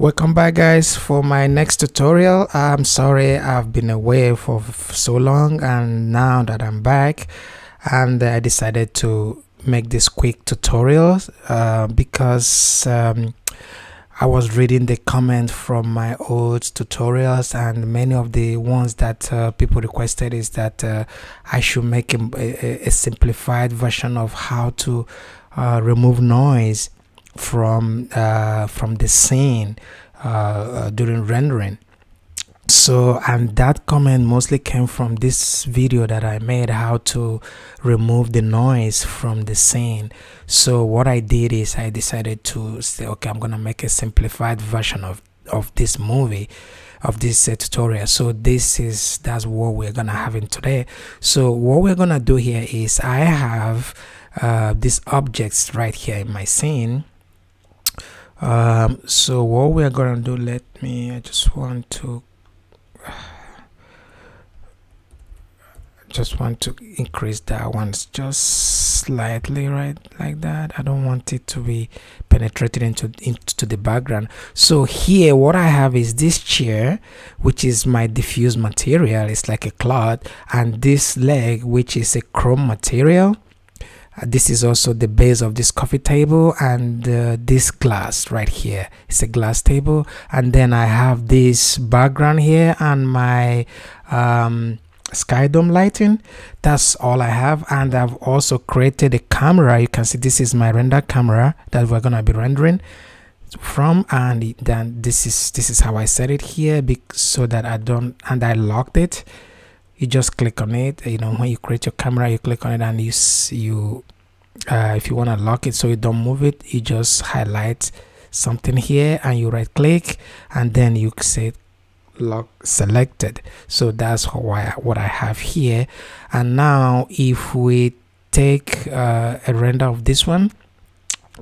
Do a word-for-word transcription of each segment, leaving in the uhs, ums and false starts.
Welcome back guys for my next tutorial. I'm sorry I've been away for so long, and now that I'm back and I decided to make this quick tutorial uh, because um, I was reading the comment from my old tutorials, and many of the ones that uh, people requested is that uh, I should make a, a simplified version of how to uh, remove noise from uh from the scene uh during rendering. So, and that comment mostly came from this video that I made, how to remove the noise from the scene. So what I did is I decided to say, okay, I'm gonna make a simplified version of of this movie of this uh, tutorial. So this is that's what we're gonna have in today. So what we're gonna do here is I have uh these objects right here in my scene. Um, so what we're gonna do, let me, I just want to just want to increase that one just slightly, right, like that. I don't want it to be penetrated into into the background. So here what I have is this chair, which is my diffuse material. It's like a cloth, and this leg, which is a chrome material. This is also the base of this coffee table, and uh, this glass right here, it's a glass table. And then I have this background here and my um, sky dome lighting. That's all I have. And I've also created a camera. You can see this is my render camera that we're gonna be rendering from, and then this is this is how I set it here, so that I don't, and I locked it. You just click on it. You know, when you create your camera, you click on it, and you you uh, if you want to lock it so you don't move it, you just highlight something here and you right click, and then you say lock selected. So that's why what I have here. And now if we take uh, a render of this one,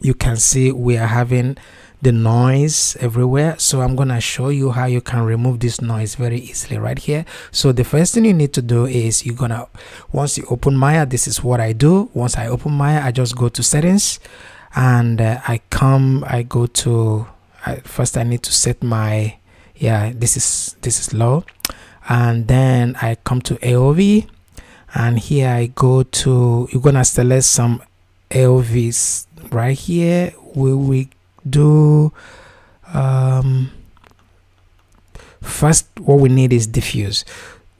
you can see we are having the noise everywhere. So I'm gonna show you how you can remove this noise very easily right here. So the first thing you need to do is you're gonna, once you open Maya, this is what I do. Once I open Maya, I just go to settings, and uh, I come I go to uh, first I need to set my, yeah, this is this is low, and then I come to A O V, and here I go to, you're gonna select some A O Vs right here. Will we do um first what we need is diffuse.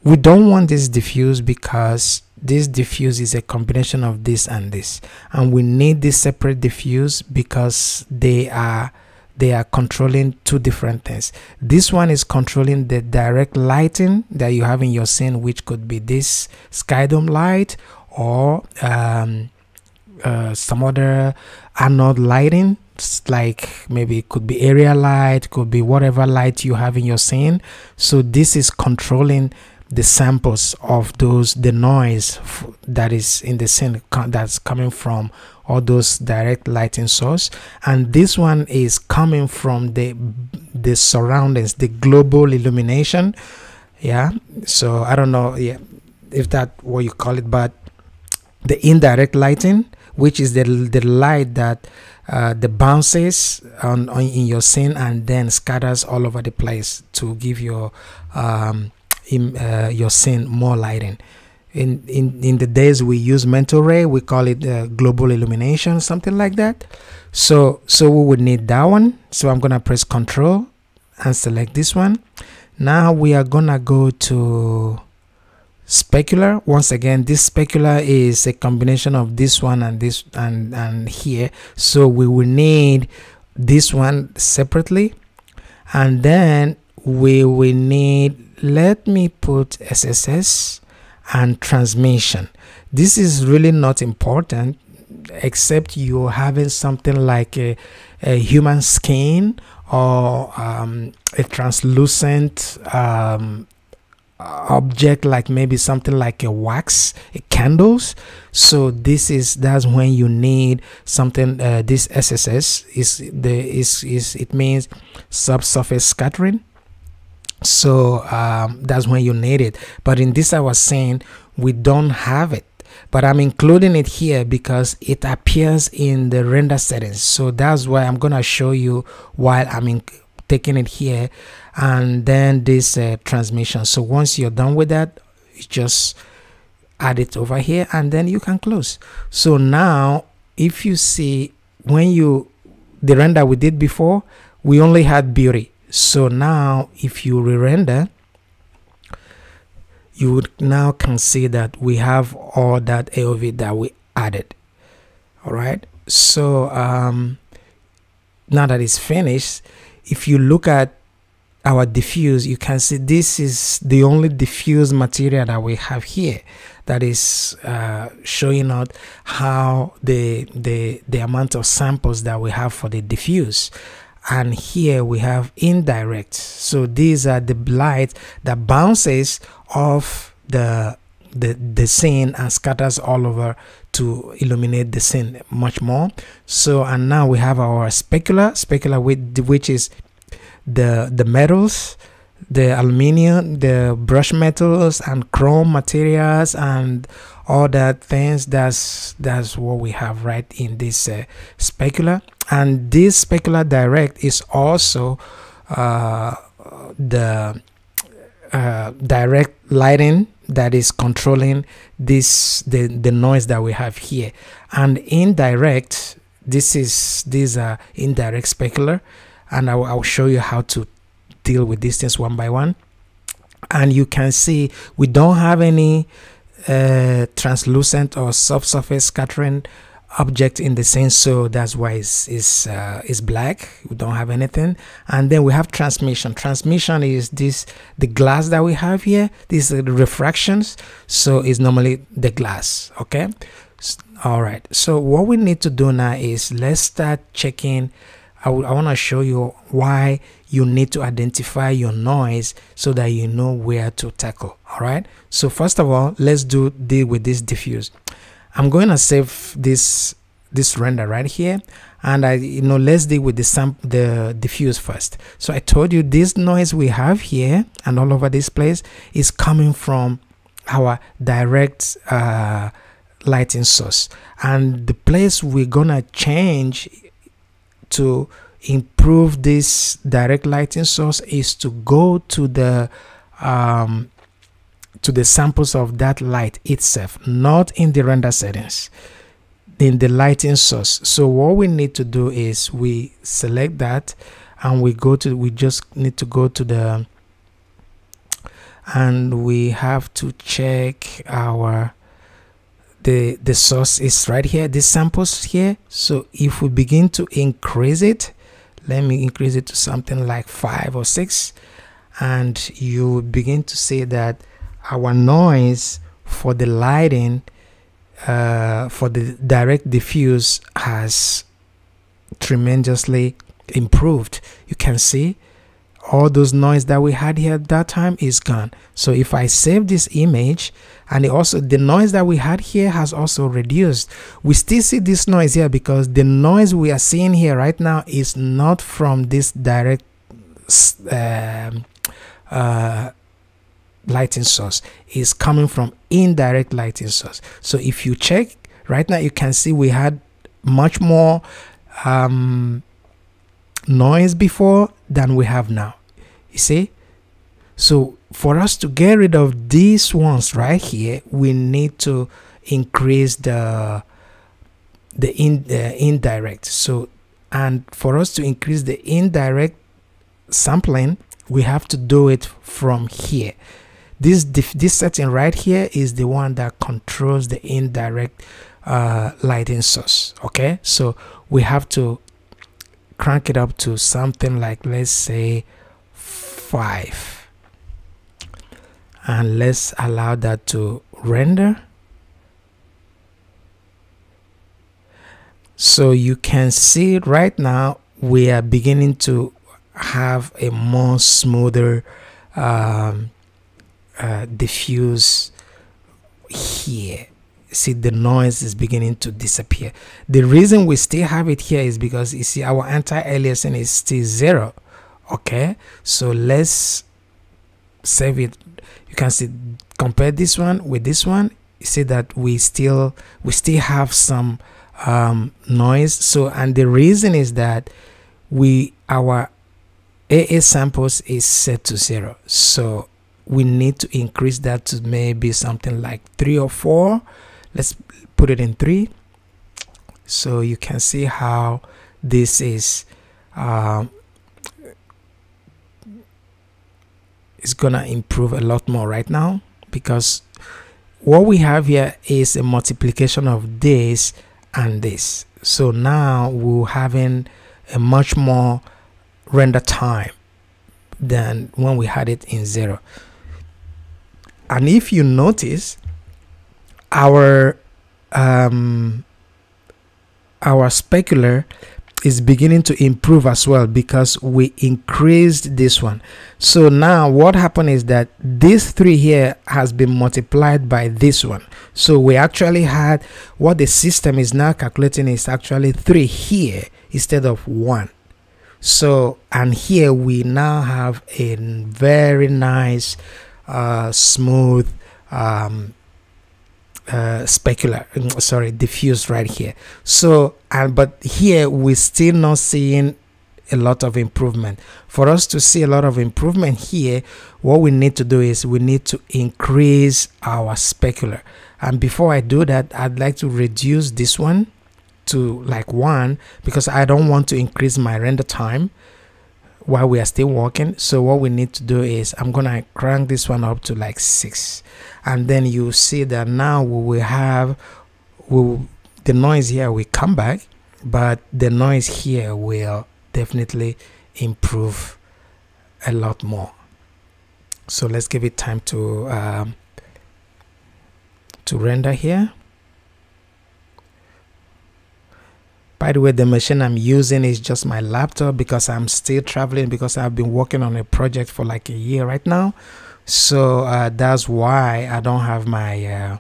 We don't want this diffuse because this diffuse is a combination of this and this, and we need this separate diffuse because they are they are controlling two different things. This one is controlling the direct lighting that you have in your scene, which could be this sky dome light or um uh, some other Arnold lighting, like maybe it could be area light, could be whatever light you have in your scene. So this is controlling the samples of those, the noise f that is in the scene that's coming from all those direct lighting source, and this one is coming from the the surroundings, the global illumination. Yeah, so I don't know, yeah, if that what you call it, but the indirect lighting, which is the the light that Uh, the bounces on, on in your scene and then scatters all over the place to give your um in, uh, your scene more lighting. In in in the days we use mental ray, we call it uh, global illumination, something like that. So so we would need that one. So I'm gonna press Control and select this one. Now we are gonna go to specular. Once again, this specular is a combination of this one and this and and here, so we will need this one separately, and then we will need, let me put S S S and transmission. This is really not important except you're having something like a, a human skin or um, a translucent um, object, like maybe something like a wax, a candles. So this is, that's when you need something. Uh, this S S S is the is is it means subsurface scattering. So um, that's when you need it. But in this I was saying we don't have it, but I'm including it here because it appears in the render settings. So that's why I'm gonna show you while I'm in taking it here, and then this uh, transmission. So once you're done with that, you just add it over here, and then you can close. So now if you see, when you the render we did before, we only had beauty. So now if you re-render, you would now can see that we have all that A O V that we added. All right, so um, now that it's finished, if you look at our diffuse, you can see this is the only diffuse material that we have here that is uh, showing out how the, the the amount of samples that we have for the diffuse. And here we have indirect, so these are the light that bounces off the the the scene and scatters all over to illuminate the scene much more. So, and now we have our specular specular with which is the the metals, the aluminium, the brush metals, and chrome materials, and all that things. That's that's what we have right in this uh, specular. And this specular direct is also uh, the uh, direct lighting that is controlling this the the noise that we have here. And indirect, this is these are indirect specular, and I will, I will show you how to deal with these things one by one. And you can see we don't have any uh, translucent or subsurface scattering object in the scene, so that's why it's, it's, uh, it's black. We don't have anything. And then we have transmission. Transmission is this the glass that we have here. These are the refractions, so it's normally the glass. Okay, all right, so what we need to do now is let's start checking. I, I want to show you why you need to identify your noise so that you know where to tackle. All right, so first of all, let's do deal with this diffuse. I'm going to save this this render right here, and I you know let's deal with the sample the diffuse first. So I told you this noise we have here and all over this place is coming from our direct uh, lighting source, and the place we're gonna change to improve this direct lighting source is to go to the um, to the samples of that light itself, not in the render settings, in the lighting source. So what we need to do is we select that, and we go to we just need to go to the, and we have to check our the the source is right here, this samples here. So if we begin to increase it, let me increase it to something like five or six, and you begin to see that our noise for the lighting uh, for the direct diffuse has tremendously improved. You can see all those noise that we had here at that time is gone. So if I save this image, and it also the noise that we had here has also reduced. We still see this noise here because the noise we are seeing here right now is not from this direct uh, uh, lighting source, is coming from indirect lighting source. So if you check right now, you can see we had much more um, noise before than we have now. You see, so for us to get rid of these ones right here, we need to increase the the in uh, indirect. So, and for us to increase the indirect sampling, we have to do it from here. This this setting right here is the one that controls the indirect uh, lighting source. Okay, so we have to crank it up to something like, let's say five, and let's allow that to render. So you can see right now we are beginning to have a more smoother um, Uh, diffuse here. See, the noise is beginning to disappear. The reason we still have it here is because you see our anti-aliasing is still zero. Okay, so let's save it. You can see, compare this one with this one, you see that we still we still have some um, noise. So, and the reason is that we our A A samples is set to zero, so we need to increase that to maybe something like three or four. Let's put it in three. So you can see how this is um, it's gonna improve a lot more right now, because what we have here is a multiplication of this and this. So now we're having a much more render time than when we had it in zero. And if you notice, our um, our specular is beginning to improve as well, because we increased this one. So now what happened is that this three here has been multiplied by this one. So we actually had, what the system is now calculating is actually three here instead of one. So, and here we now have a very nice uh, smooth um, uh, specular, sorry, diffuse right here. So, and but here we're still not seeing a lot of improvement. For us to see a lot of improvement here, what we need to do is we need to increase our specular. And before I do that, I'd like to reduce this one to like one, because I don't want to increase my render time while we are still working. So what we need to do is I'm gonna crank this one up to like six, and then you see that now we will have will the noise here will come back, but the noise here will definitely improve a lot more. So let's give it time to um, to render here. By the way, the machine I'm using is just my laptop, because I'm still traveling, because I've been working on a project for like a year right now. So uh, that's why I don't have my uh,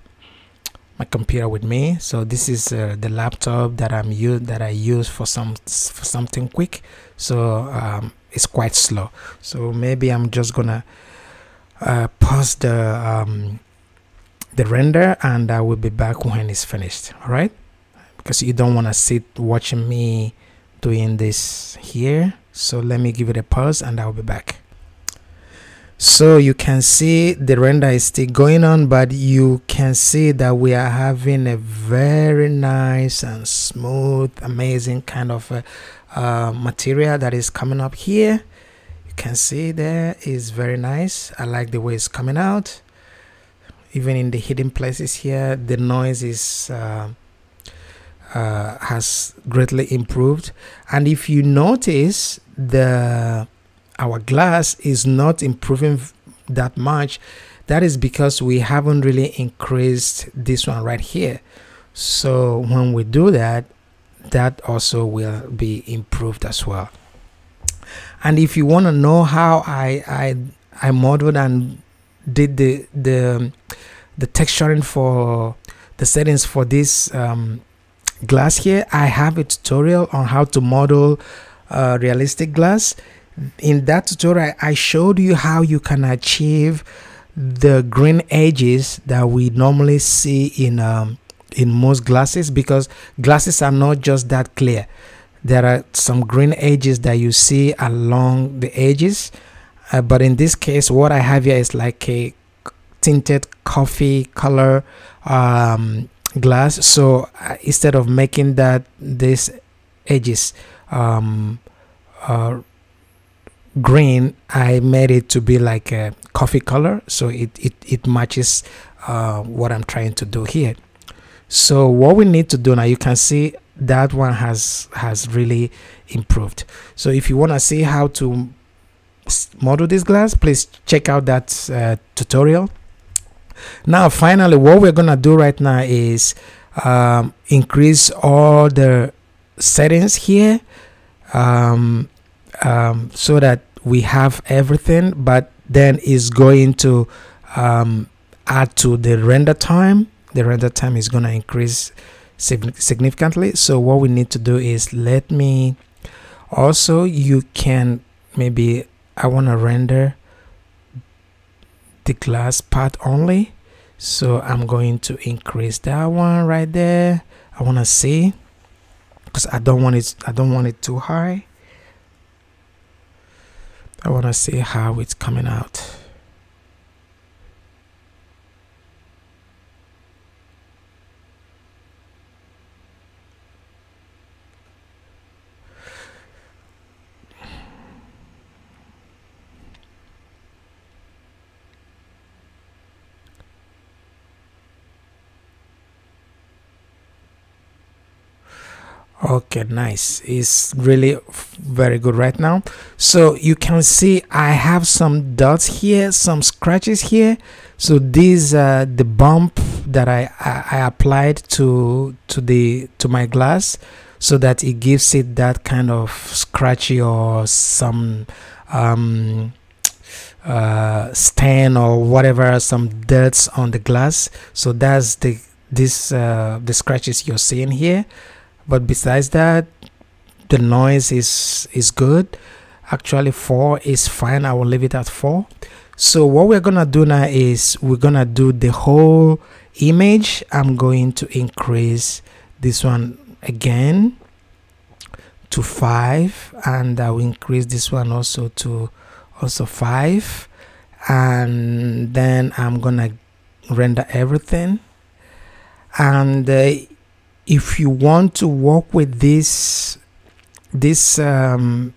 my computer with me. So this is uh, the laptop that I'm use that I use for some for something quick. So um, it's quite slow. So maybe I'm just gonna uh, pause the um, the render, and I will be back when it's finished. All right. Because you don't want to sit watching me doing this here. So let me give it a pause, and I'll be back. So you can see the render is still going on, but you can see that we are having a very nice and smooth, amazing kind of uh, uh, material that is coming up here. You can see there is very nice. I like the way it's coming out. Even in the hidden places here, the noise is uh, Uh, has greatly improved. And if you notice, the our glass is not improving that much. That is because we haven't really increased this one right here. So when we do that, that also will be improved as well. And if you want to know how I, I I modeled and did the the the texturing for the settings for this um, glass here, I have a tutorial on how to model uh, realistic glass. In that tutorial, I showed you how you can achieve the green edges that we normally see in um, in most glasses, because glasses are not just that clear. There are some green edges that you see along the edges, uh, but in this case, what I have here is like a tinted coffee color um, glass. So uh, instead of making that these edges um, uh, green, I made it to be like a coffee color, so it, it, it matches uh, what I'm trying to do here. So what we need to do now, you can see that one has has really improved. So if you want to see how to model this glass, please check out that uh, tutorial. Now finally, what we're gonna do right now is um, increase all the settings here um, um, so that we have everything, but then it's going to um, add to the render time. The render time is gonna increase significantly. So what we need to do is, let me also, you can maybe, I want to render the glass part only, so I'm going to increase that one right there. I want to see, because I don't want it I don't want it too high. I want to see how it's coming out. Okay, nice. It's really very good right now. So you can see I have some dots here, some scratches here. So these are the bump that I, I, I applied to to the to my glass, so that it gives it that kind of scratchy or some um, uh, stain or whatever, some dirt on the glass. So that's the this uh, the scratches you're seeing here. But besides that, the noise is is good. Actually four is fine. I will leave it at four. So what we're gonna do now is we're gonna do the whole image. I'm going to increase this one again to five, and I will increase this one also to also five, and then I'm gonna render everything. And uh, if you want to work with this, this um,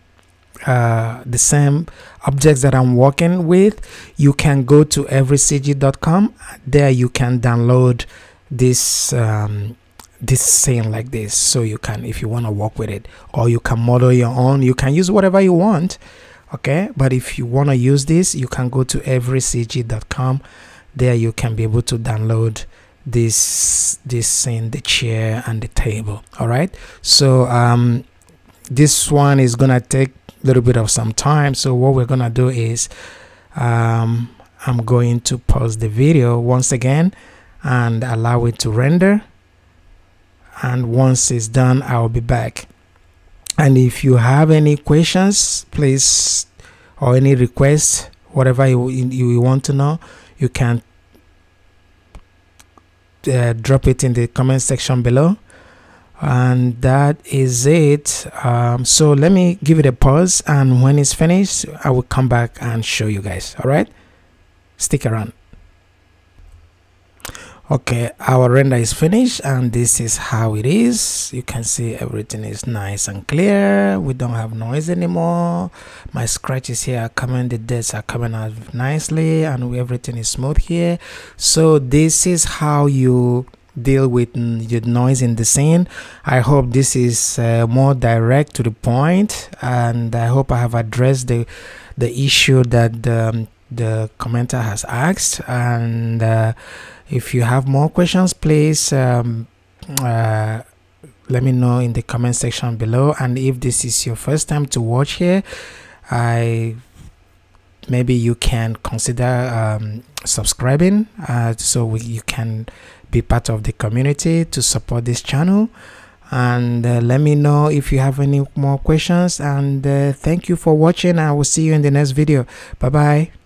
uh, the same objects that I'm working with, you can go to every C G dot com. There you can download this um, this scene like this. So you can, if you want to work with it, or you can model your own. You can use whatever you want, okay? But if you want to use this, you can go to every C G dot com. There you can be able to download this this scene, the chair and the table. All right, so um this one is gonna take a little bit of some time. So what we're gonna do is um I'm going to pause the video once again and allow it to render, and once it's done I'll be back. And if you have any questions, please, or any requests, whatever you, you, you want to know, you can Uh, drop it in the comment section below. And that is it. Um, so let me give it a pause, and when it's finished I will come back and show you guys. All right, stick around. Okay, our render is finished, and this is how it is. You can see everything is nice and clear. We don't have noise anymore. My scratches here are coming, the dirt are coming out nicely, and everything is smooth here. So this is how you deal with your noise in the scene. I hope this is uh, more direct to the point, and I hope I have addressed the the issue that um, the commenter has asked. And uh, if you have more questions, please um, uh, let me know in the comment section below. And if this is your first time to watch here, I maybe you can consider um, subscribing uh, so we, you can be part of the community to support this channel. And uh, let me know if you have any more questions. And uh, thank you for watching. I will see you in the next video. Bye bye.